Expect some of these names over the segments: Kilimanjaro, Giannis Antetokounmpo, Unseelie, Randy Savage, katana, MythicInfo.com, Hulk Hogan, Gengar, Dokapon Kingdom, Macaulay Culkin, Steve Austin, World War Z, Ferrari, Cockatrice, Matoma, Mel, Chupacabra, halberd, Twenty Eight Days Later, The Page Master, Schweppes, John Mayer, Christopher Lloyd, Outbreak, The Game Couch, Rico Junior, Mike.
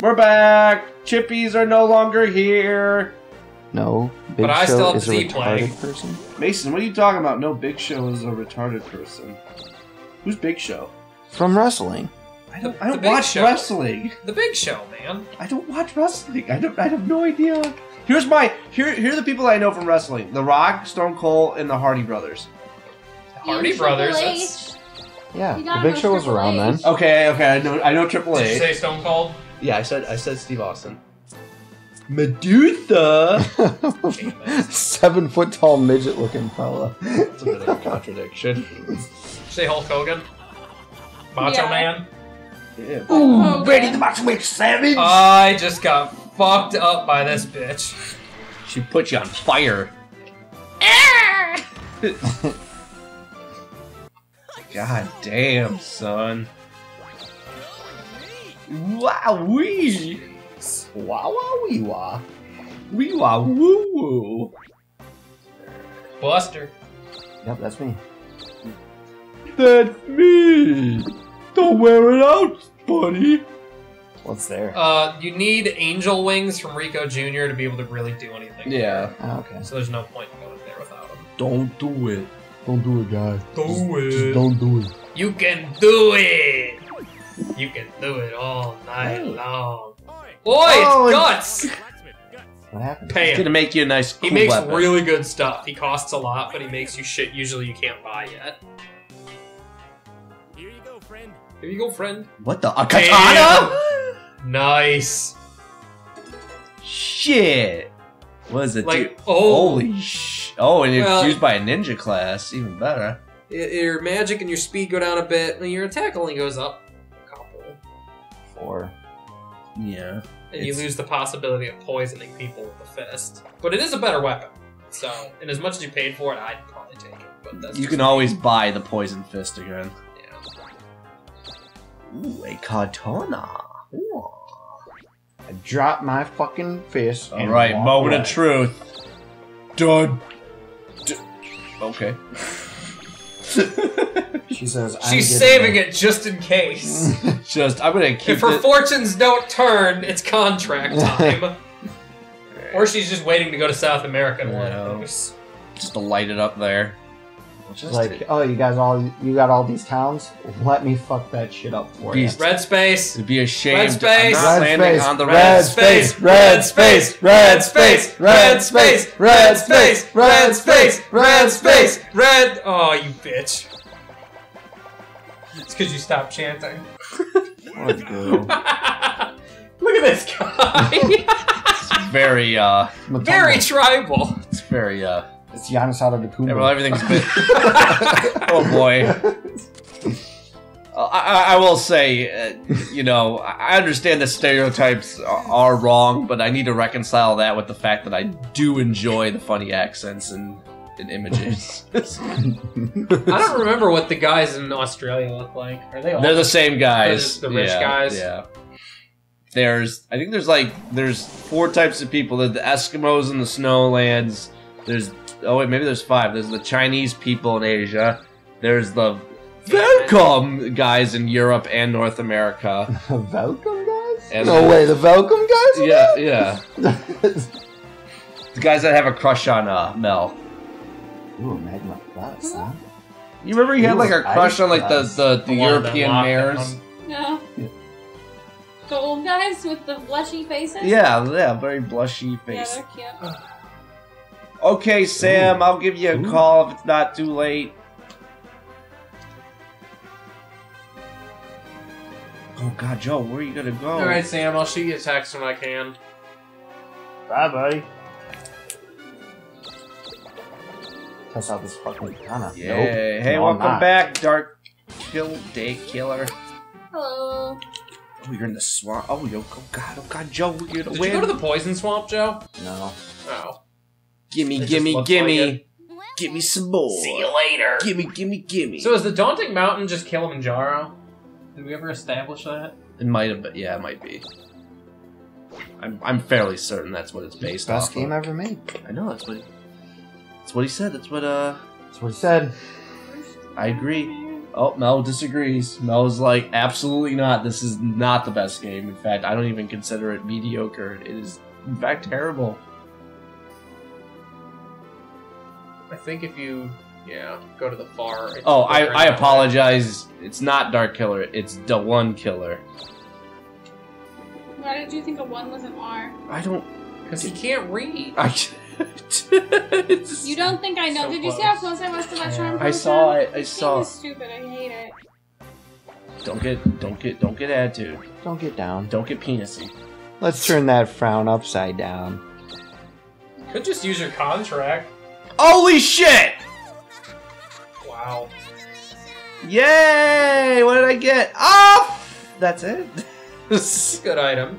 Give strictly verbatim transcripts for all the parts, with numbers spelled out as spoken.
We're back! Chippies are no longer here! No, Big but I Show still have is a retarded playing. person? Mason, what are you talking about? No, Big Show is a retarded person. Who's Big Show? From wrestling. I don't, I don't watch show. wrestling. The Big Show, man. I don't watch wrestling. I don't. I have no idea. Here's my. Here. Here are the people I know from wrestling: The Rock, Stone Cold, and the Hardy Brothers. The Hardy and Brothers. That's... Yeah, the Big Show was around then. Okay. Okay. I know. I know Triple H. Did you say Stone Cold? Yeah, I said. I said Steve Austin. Medusa, seven foot tall midget looking fella. That's a bit of a contradiction. Say Hulk Hogan, Macho yeah. Man. Yeah. Ooh, oh, Randy yeah. the Macho Man Savage! I just got fucked up by this bitch. She put you on fire. God damn, son. Wowee! Wah wah wee wah. Wee wah woo woo. Buster. Yep, that's me. That's me! Don't wear it out, buddy! What's there? Uh, you need angel wings from Rico Junior to be able to really do anything. Yeah. Oh, okay. So there's no point in going there without them. Don't do it. Don't do it, guys. Do just, it. Just don't do it. You can do it! You can do it all night hey. long. Boy, oh, it's guts! It's... What happened? Pay him. He's gonna make you a nice cool He makes weapon. really good stuff. He costs a lot, but he makes you shit usually you can't buy yet. Here you go, friend. Here you go, friend. What the? A katana? Damn. Nice. Shit. What is it, like, dude? Oh, holy sh... Oh, and well, it's used by a ninja class. Even better. Your magic and your speed go down a bit, and your attack only goes up a couple. Four. Yeah. And you lose the possibility of poisoning people with the fist. But it is a better weapon. So, and as much as you paid for it, I'd probably take it. But that's you can always me. buy the poison fist again. Ooh, a katana. Ooh. I dropped my fucking fist. All right, moment away. of truth. Dud. Okay. She says. I'm She's saving it. it just in case. Just, I'm gonna keep. If her it. fortunes don't turn, it's contract time. Or she's just waiting to go to South America and no. Just to light it up there. Just like, oh, you guys all, you got all these towns? Let me fuck that shit up for you. Red space. It'd be a shame. Red space. I'm not red landing space, on the red, red space. Red space. Red space. Red space. Red space. Red space. Red space. Red. Oh, you bitch. It's because you stopped chanting. What a girl. Look at this guy. It's very, uh. Matoma. Very tribal. It's very, uh. It's Giannis Antetokounmpo. Yeah, well, everything's been... Oh, boy. Uh, I, I will say, uh, you know, I understand that stereotypes are wrong, but I need to reconcile that with the fact that I do enjoy the funny accents and, and images. I don't remember what the guys in Australia look like. Are they all They're the same guys. The rich yeah, guys? Yeah. There's... I think there's, like, there's four types of people. There's the Eskimos in the Snowlands... There's, oh wait, maybe there's five. There's the Chinese people in Asia. There's the Velcom guys in Europe and North America. The Velcom guys? And no the, way, the Velcom guys? Yeah, yeah. The guys that have a crush on uh, Mel. Ooh, Magma Plus, huh? You remember he Ooh, had like a crush on like the, the, the European mayors? No. Yeah. The old guys with the blushy faces? Yeah, yeah, very blushy faces. Yeah, they're cute. Okay, Sam, Ooh. I'll give you a Ooh. call if it's not too late. Oh, God, Joe, where are you gonna go? All right, Sam, I'll shoot you a text when I can. Bye, buddy. Test out this fucking katana. Yeah. Nope. Hey, no, welcome not. back, Dark Kill Day Killer. Hello. Oh, you're in the swamp. Oh, yo, oh, God, oh, God, Joe, you're gonna Did win. you go to the poison swamp, Joe? No. Oh. Gimme, gimme, gimme. Gimme some more. See you later. Gimme, gimme, gimme. So is the Daunting Mountain just Kilimanjaro? Did we ever establish that? It might have been. Yeah, it might be. I'm, I'm fairly certain that's what it's based off of. Best game ever made. I know, that's what he, that's what he said. That's what, uh... That's what he said. I agree. Oh, Mel disagrees. Mel's like, absolutely not. This is not the best game. In fact, I don't even consider it mediocre. It is, in fact, terrible. I think if you, yeah, go to the far... Oh, I, I apologize. Way. It's not Dark Killer. It's the One Killer. Why did you think a one was an R? I don't... Because he can't read. I You don't think I know. So did you close. See how close I was to that charm? I saw it. I saw it. This thing is stupid. I hate it. Don't get, don't get, don't get attitude. Don't get down. Don't get penisy. Let's turn that frown upside down. Could just use your contract. Holy shit! Wow. Yay! What did I get? Oh! That's it. Good item.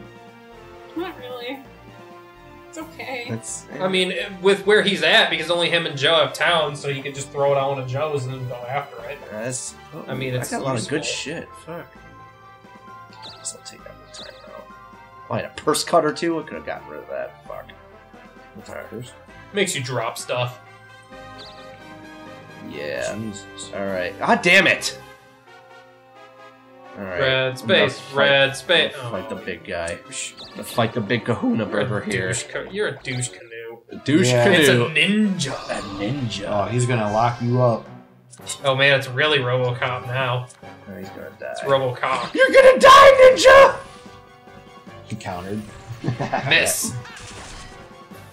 Not really. It's okay. That's, I mean, with where he's at, because only him and Joe have towns, so you can just throw it on to Joe's and go after it. That's, oh, I mean, it's I got a lot useful. Of good shit. Fuck. I guess I'll take that one time out. Oh, I had a purse cut or two. I could have gotten rid of that. Fuck. What's our purse? Makes you drop stuff. Yeah. Jesus. All right. Ah, damn it. All right. Red space, fight, red space. Oh. Fight the big guy. Let's fight the big kahuna burger here. You're a douche canoe. A douche yeah. canoe. It's a ninja. A ninja. Oh, he's gonna lock you up. Oh man, it's really RoboCop now. Oh, he's gonna die. It's RoboCop. You're gonna die, ninja! He countered. Miss.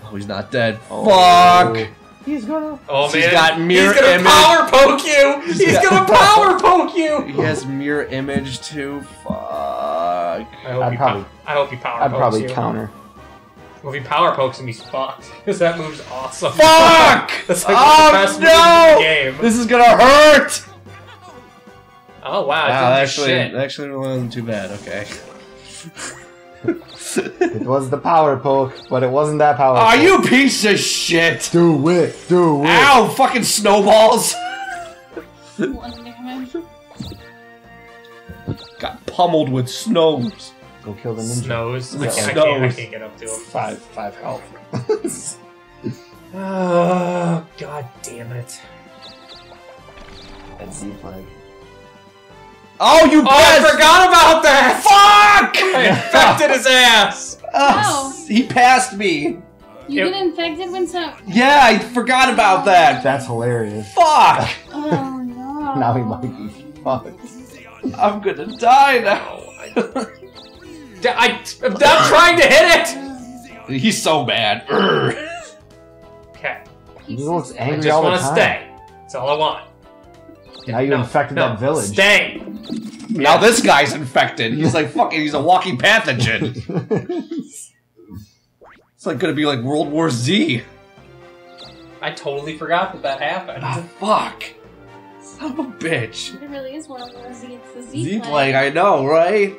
Oh, he's not dead. Oh. Fuck! He's gonna. Oh man! He's got mirror He's gonna image. Power poke you. He's, He's gonna power poke you. He has mirror image too. Fuck. I hope I'd he. Probably, I hope he power. I'd pokes probably you. counter. Well, if he power pokes him, he's fucked. Because that move's awesome. Fuck! That's like oh, the best no! move in the game. This is gonna hurt. Oh wow! Wow, actually, shit. actually, it wasn't too bad. Okay. It was the power poke, but it wasn't that power Are poke. You piece of shit? Do it, do it. Ow, fucking snowballs. One damage. Got pummeled with snows. Go kill the ninja. Snows. Like, snows. I, can't, I can't get up to him. Five, five health. uh, God damn it. That's Z flag. Oh, you! Oh, I forgot about that. Fuck! I infected his ass. Oh, no. He passed me. You it, get infected when some. Yeah, I forgot about that. That's hilarious. Fuck! Oh no! Now he might be fucked. I'm gonna die now. I, I'm not trying to hit it. He's so mad. Okay. He looks angry I just all the time. Just want to stay. That's all I want. Now you no, infected no, that village. Stay! Yeah. Now this guy's infected. He's like fucking, he's a walking pathogen. It's like gonna be like World War Z. I totally forgot that that happened. Ah, fuck. Son of a bitch. It really is World War Z. It's the Z, Z plague. I know, right?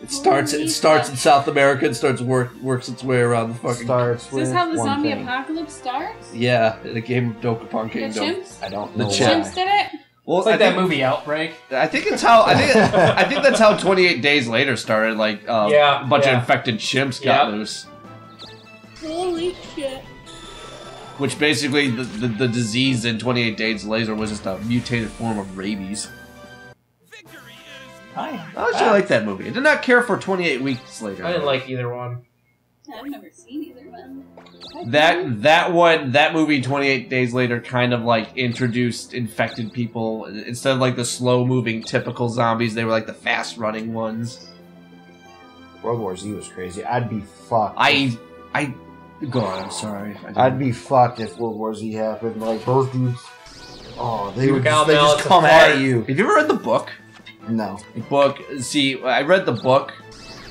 It starts. It starts in South America and starts work works its way around the fucking. Starts. Is this how the zombie thing. apocalypse starts? Yeah, in a game of Dokapon Kingdom. The chimps? I don't know. The chimps did it. Well, it's like I that think, movie Outbreak. I think it's how. I think. I think that's how Twenty Eight Days Later started. Like um, yeah, a bunch yeah. of infected chimps yeah. got loose. Holy shit! Which basically, the, the the disease in Twenty Eight Days Later was just a mutated form of rabies. I actually like that movie. I did not care for twenty-eight weeks later. I didn't like either one. I've never seen either one. That that one, that movie, twenty-eight days later, kind of like introduced infected people. Instead of like the slow-moving typical zombies, they were like the fast-running ones. World War Z was crazy. I'd be fucked. I... I... God, I'm sorry. I I'd be fucked if World War Z happened. Like, those dudes... Oh, they would just, they just come at you. Have you ever read the book? No. Book. See, I read the book,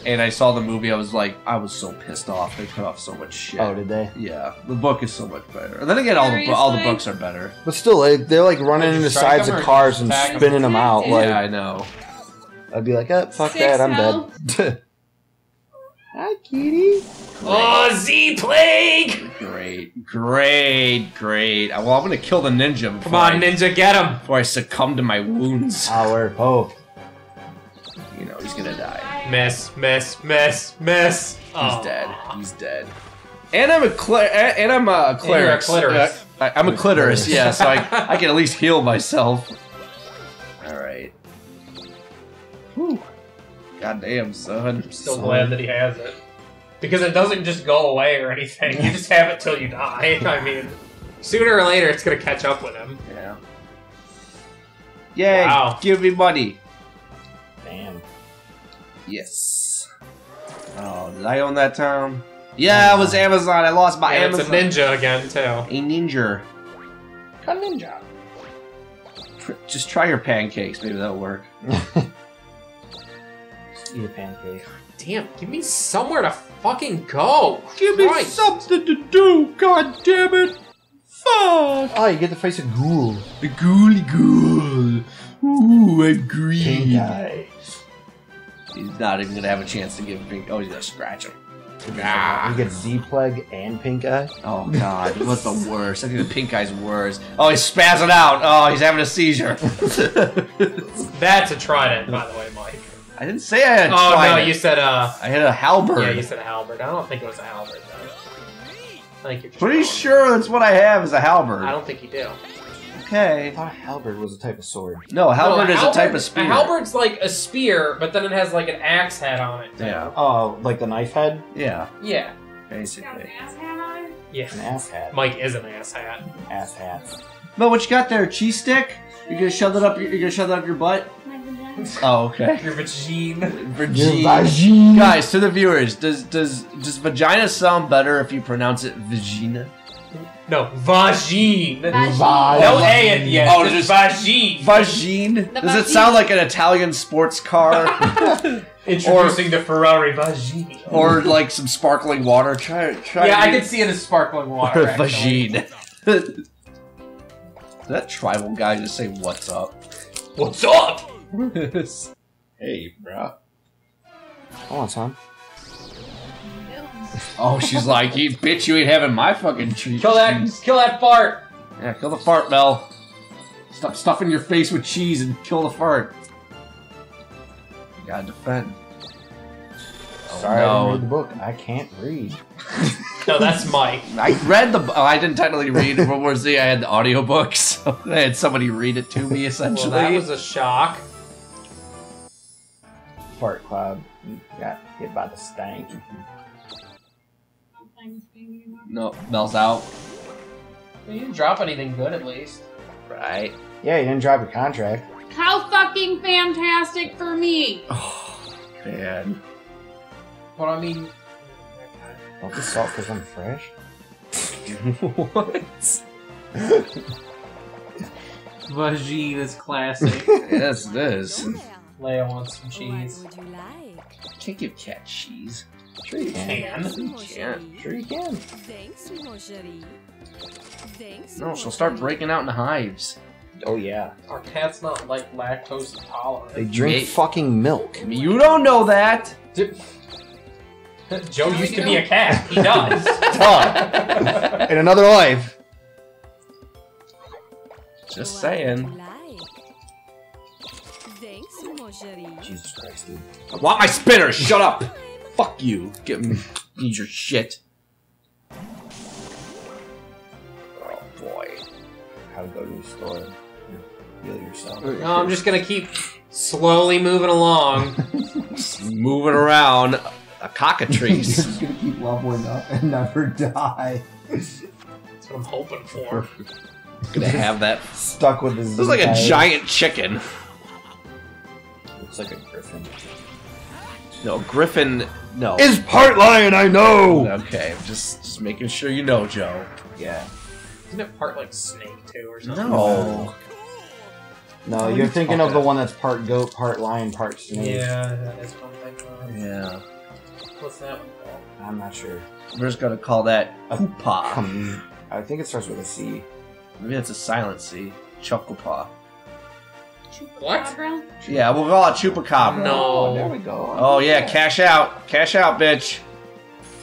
and I saw the movie. I was like, I was so pissed off. They cut off so much shit. Oh, did they? Yeah. The book is so much better. And then again, all the all the books are better. But still, they're like running into sides of cars and spinning them out. Like, yeah, I know. I'd be like, oh, fuck that, I'm dead. Hi, kitty. Oh, Z plague! Great, great, great. Well, I'm gonna kill the ninja. Come on, I, ninja, get him! Before I succumb to my wounds. Our hope. You know, he's gonna die. Miss, miss, miss, miss. He's oh. dead. He's dead. And I'm a cli- and I'm a cleric. Uh, I'm a clitoris, yeah. So I, I can at least heal myself. All right. Whew. Goddamn, son. I'm still glad that he has it because it doesn't just go away or anything. You just have it till you die. I mean, sooner or later, it's gonna catch up with him. Yeah. Yay! Wow. Give me money. Damn. Yes. Oh, did I own that town? Yeah, it was Amazon. I lost my yeah, Amazon. It's a ninja again, too. A ninja. A ninja. Just try your pancakes. Maybe that'll work. Just eat a pancake. God damn, give me somewhere to fucking go. Give Christ. me something to do, god damn it. Fuck. Oh, you get to face a ghoul. The ghouly ghoul. Ooh, I'm green. Hey, he's not even going to have a chance to give pink. Oh, he's going to scratch him. Nah. You get Z-Plague and Pink Eye? Oh, God. What's the worst? I think the Pink Eye's worse. Oh, he's spazzing out. Oh, he's having a seizure. That's a trident, by the way, Mike. I didn't say I had a oh, trident. Oh, no, you said uh, I had a halberd. Yeah, you said a halberd. I don't think it was a halberd, though. I think you're just Pretty wrong. sure that's what I have is a halberd. I don't think you do. Okay. I thought a halberd was a type of sword. No, a halberd no, a halberd is a type of spear. A halberd's like a spear, but then it has like an axe head on it. Too. Yeah. Oh, like the knife head? Yeah. Yeah. Basically. Got an ass hat on? Yeah. An ass hat. Mike is an ass hat. Ass hat. Mo, what you got there? Cheese stick? You're gonna shove it up. You're gonna shove it up your butt. My vagina. Oh, okay. Your vagina. Vagina. Vagina. Guys, to the viewers, does does does vagina sound better if you pronounce it vagina? No, vagine. vagine. No A at the end. Oh, just vagine. Vagine. Does vagine. it sound like an Italian sports car? Introducing or, the Ferrari vagine. Or like some sparkling water. Try, try yeah, I can see it as sparkling water. Vagine. Did that tribal guy just say, "What's up? What's up?" Hey, bro. Come on, son. Oh, she's like, you bitch, you ain't having my fucking cheese. Kill that, cheese. kill that fart. Yeah, kill the fart, Mel. Stop stuffing your face with cheese and kill the fart. You gotta defend. Oh, Sorry, no. I didn't read the book. I can't read. No, that's Mike. I read the. Oh, I didn't technically read World War Z. I had the audiobook, so I had somebody read it to me. Essentially, well, that was a shock. Fart cloud. You got hit by the stank. No, Mel's out. Well, you didn't drop anything good, at least. Right. Yeah, you didn't drop your contract. How fucking fantastic for me! Oh, man. Well, I mean... Don't be salt because I'm fresh. What? Vagine is classic. Yes, it is. Leia wants some cheese. What would you like? Can't give cat cheese. Sure you can. You can. Sure you can. Thanks, no, she'll start breaking out in hives. Oh yeah. Our cat's not like lactose intolerant. They drink they... fucking milk. I mean, you don't know that. Did... Joe used to be a cat. He does. Duh. In another life. Just saying. Jesus Christ, dude. I want my spinner. Shut up. Fuck you! Get me, eat your shit. Oh boy, how to go to the store and heal yourself? No, I'm just gonna keep slowly moving along, moving around a cockatrice. Just gonna keep leveling up and never die. That's what I'm hoping for. I'm gonna have that stuck with this. Looks like a giant chicken. Looks like a griffin. No, Griffin, no. Is part lion, I know! Okay, just just making sure you know, Joe. Yeah. Isn't it part like snake, too, or something? No. No, no you're thinking of the one that's part goat, part lion, part snake. Yeah, that is one thing. Yeah. What's that one called? I'm not sure. We're just gonna call that a Chupa. I think it starts with a C. Maybe that's a silent C. Chupa. Chupacabra? What? Yeah, we'll call it Chupacabra. No. Oh, there we go. Oh, yeah, yeah, cash out. Cash out, bitch.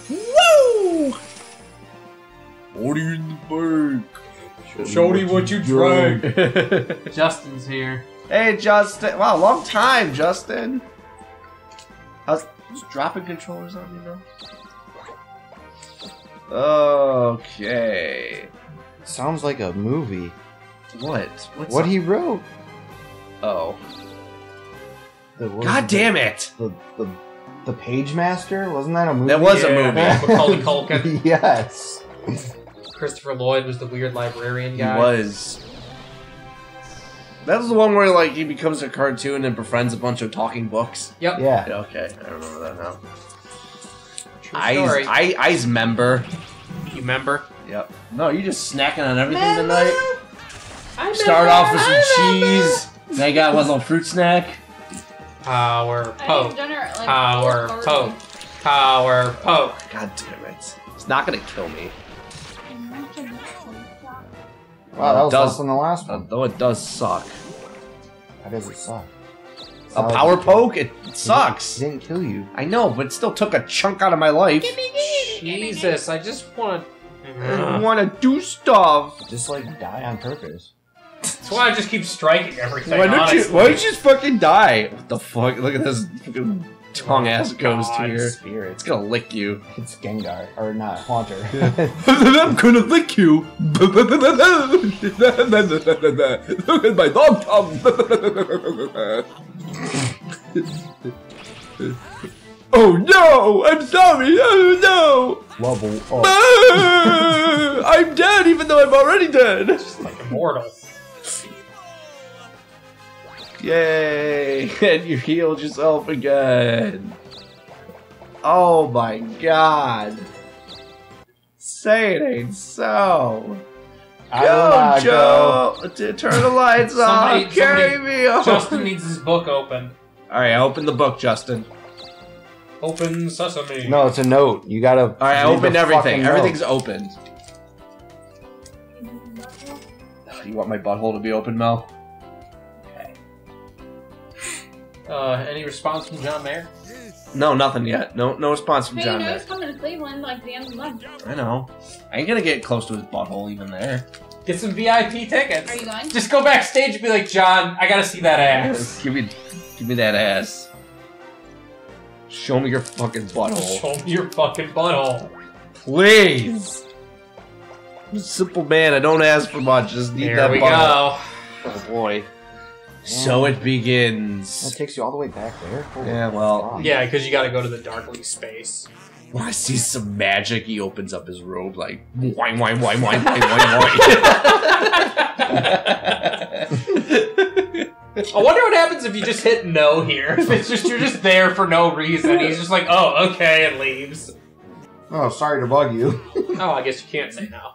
Woo! What are you in the bag? Show me what you drank. Justin's here. Hey, Justin. Wow, long time, Justin. How's dropping controllers on you now? Okay. Sounds like a movie. What? What's what on? He wrote? Oh. The, God damn it! The, the, the Page Master? Wasn't that a movie? That was yeah. a movie. Macaulay Culkin. Yes. Christopher Lloyd was the weird librarian guy. He was. That was the one where like he becomes a cartoon and befriends a bunch of talking books. Yep. Yeah. Okay, I remember that now. True story. I I remember. You remember? Yep. No, you just snacking on everything Mama. tonight. I Start remember. off with some cheese. Now you got one little fruit snack. Power poke. Dinner, like, Power poke. poke. Power poke. God damn it! It's not gonna kill me. Wow, that was does, less than the last one. Though it does suck. How does it suck? It's a power poke? It, it sucks! It didn't kill you. I know, but it still took a chunk out of my life. Give me, give me, Jesus, give me. I just want to... want to do stuff! Just, like, die on purpose. That's why I just keep striking everything, why don't you? Why don't you just fucking die? What the fuck? Look at this fucking tongue-ass oh, ghost here. Spirit. It's gonna lick you. It's Gengar. Or not, Haunter. I'm gonna lick you! Look at my dog tongue! Oh no! I'm sorry! Oh no! Level up. I'm dead even though I'm already dead! Just like immortal. Yay! And you healed yourself again. Oh my god. Say it ain't so. I go, Joe! Go. Turn the lights somebody, off! Carry somebody, me off! Justin needs his book open. Alright, open the book, Justin. Open sesame. No, it's a note. You gotta. Alright, open everything. Everything's opened. You want my butthole to be open, Mel? Uh, any response from John Mayer? No, nothing yet. No, no response from hey, John Mayer. You know he's coming to Cleveland like the end of the month. I know. I ain't gonna get close to his butthole even there. Get some V I P tickets. Are you going? Just go backstage and be like, John, I gotta see that ass. give me, give me that ass. Show me your fucking butthole. Show me your fucking butthole, please. I'm a simple man. I don't ask for much. Just need Here that butthole. Here we go. Oh boy. So it begins. That takes you all the way back there? Holy yeah, well... God. Yeah, because you gotta go to the darkly space. When I see some magic, he opens up his robe like... Wine, wine, wine, wine, wine, wine, I wonder what happens if you just hit no here. If it's just you're just there for no reason. He's just like, oh, okay, and leaves. Oh, sorry to bug you. Oh, I guess you can't say no.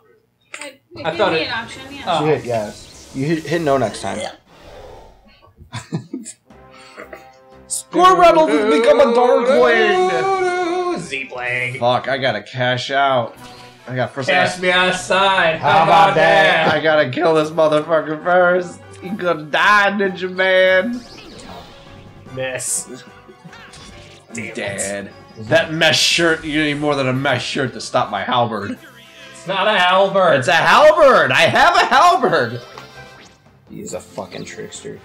I, I thought it... An option, yeah. Oh. You hit yes. You hit, hit no next time. Yeah. Score Rebels has become a Darkling! Z-Blang. Fuck, I gotta cash out. I got first. Cash I, me outside. How, how about that? that? I gotta kill this motherfucker first. He gonna die, Ninja Man. Miss. Damn Dad. It. That mesh shirt, you need more than a mesh shirt to stop my halberd. It's not a halberd. It's a halberd. I have a halberd. He is a fucking trickster.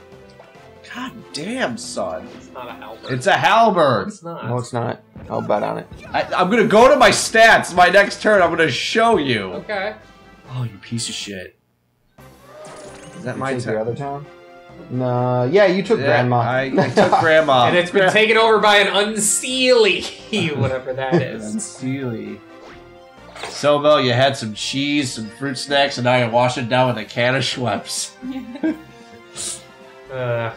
God damn, son. It's not a halberd. It's a halberd. It's not. No, it's not. I'll bet on it. I, I'm going to go to my stats my next turn. I'm going to show you. Okay. Oh, you piece of shit. Is that you my turn? other town? No. Yeah, you took yeah, Grandma. I, I took Grandma. And it's been taken over by an unseelie, whatever that is. Unseelie. So, Mel, you had some cheese, some fruit snacks, and now you wash it down with a can of Schweppes. uh...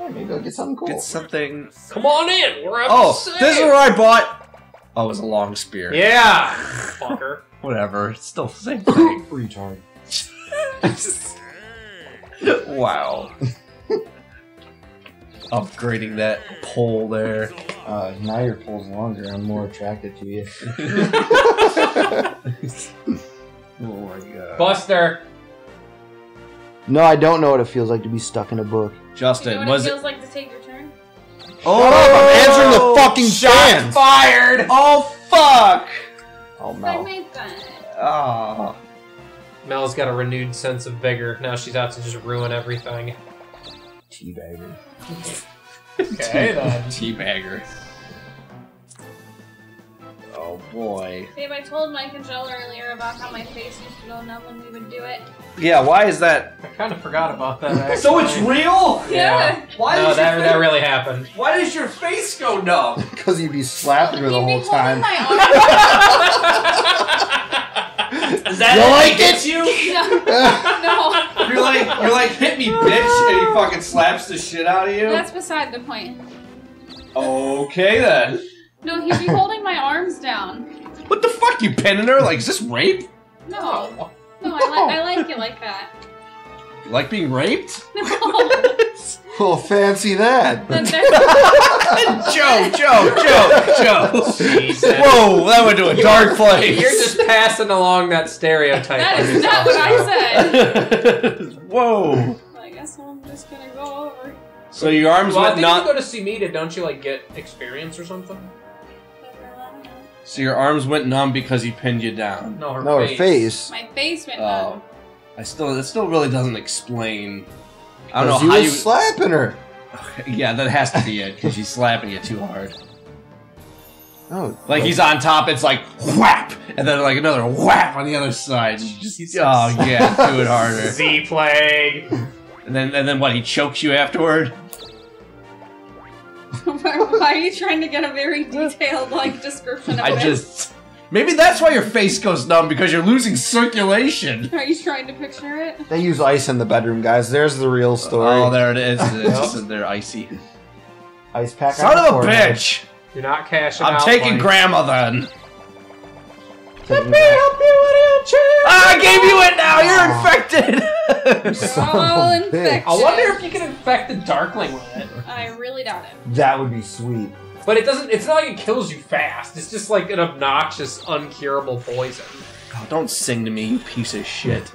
Oh, maybe I'll get something cool. Get something. Come on in. We're up. Oh, to this is what I bought. Oh, it was a long spear. Yeah. Fucker. Whatever. It's still the same thing. Retard. Wow. Upgrading that pole there. Uh, now your pole's longer. I'm more attracted to you. Oh my god. Buster. No, I don't know what it feels like to be stuck in a book. Justin, you know what was it feels it... like to take your turn? Oh, oh, I'm answering the fucking shot. Fired! Oh fuck! Oh Mel. Oh. Mel's got a renewed sense of vigor. Now she's out to just ruin everything. Teabagger. Okay then. Teabagger. Oh boy. Babe, I told Mike and Joel earlier about how my face used to go numb when we would do it. Yeah, why is that? I kind of forgot about that, actually. So it's real? Yeah. yeah. Why no, that, face... that really happened. Why does your face go numb? Because you'd be slapping her the whole time. Is that you like it? You? No. no. You're like, you're like, hit me, bitch, and he fucking slaps the shit out of you? That's beside the point. Okay, then. No, he'd be holding my arms down. What the fuck, you pinning her? Like, is this rape? No. No, no. I, li I like it like that. You like being raped? No. Well, fancy that. Joe, Joe, Joe, Joe. Jesus. Whoa, that went to a dark place. You're just passing along that stereotype. That is not what I said. Whoa. I guess I'm just going to go over. So your arms well, went I think not... you go to Cimita, don't you, like, get experience or something? So your arms went numb because he pinned you down. No, her, no, face. her face. My face went oh. numb. I still, it still really doesn't explain. I don't know you how was you slapping her. Yeah, that has to be it because she's slapping you too hard. Oh, like he's on top. It's like whap, and then like another whap on the other side. Just, oh yeah, do it harder. Z plague. And then, and then what? He chokes you afterward. Why are you trying to get a very detailed, like, description of I it? I just... Maybe that's why your face goes numb, because you're losing circulation. Are you trying to picture it? They use ice in the bedroom, guys. There's the real story. Oh, there it is. It's just, they're icy. Ice pack. Son of a bitch! You're not cashing I'm out. I'm taking money. Grandma, then. Let me help you with your chair. Ah, I gave you it now. You're infected. You're all infected. I wonder if you can infect the Darkling with it. I really doubt it. That would be sweet. But it doesn't. It's not like it kills you fast. It's just like an obnoxious, uncurable poison. Oh, don't sing to me, you piece of shit.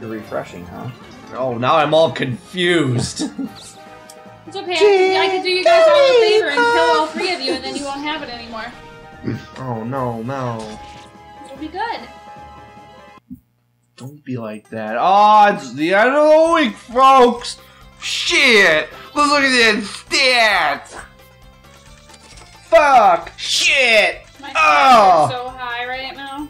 You're refreshing, huh? Oh, now I'm all confused. It's okay. Gee, I can do you guys all a favor and kill all three of you, and then you won't have it anymore. Oh no, no. Be good. Don't be like that. Oh, it's the end of the week, folks. Shit. Let's look at these stats. Fuck. Shit. My stats oh. are so high right now.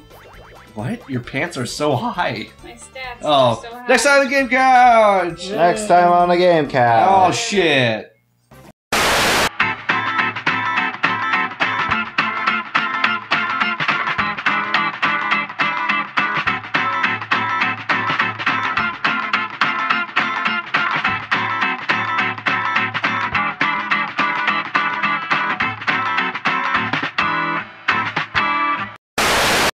What? Your pants are so high. My stats oh. are so high. Next time on the Game Couch. Next time on the Game Couch. Oh, shit.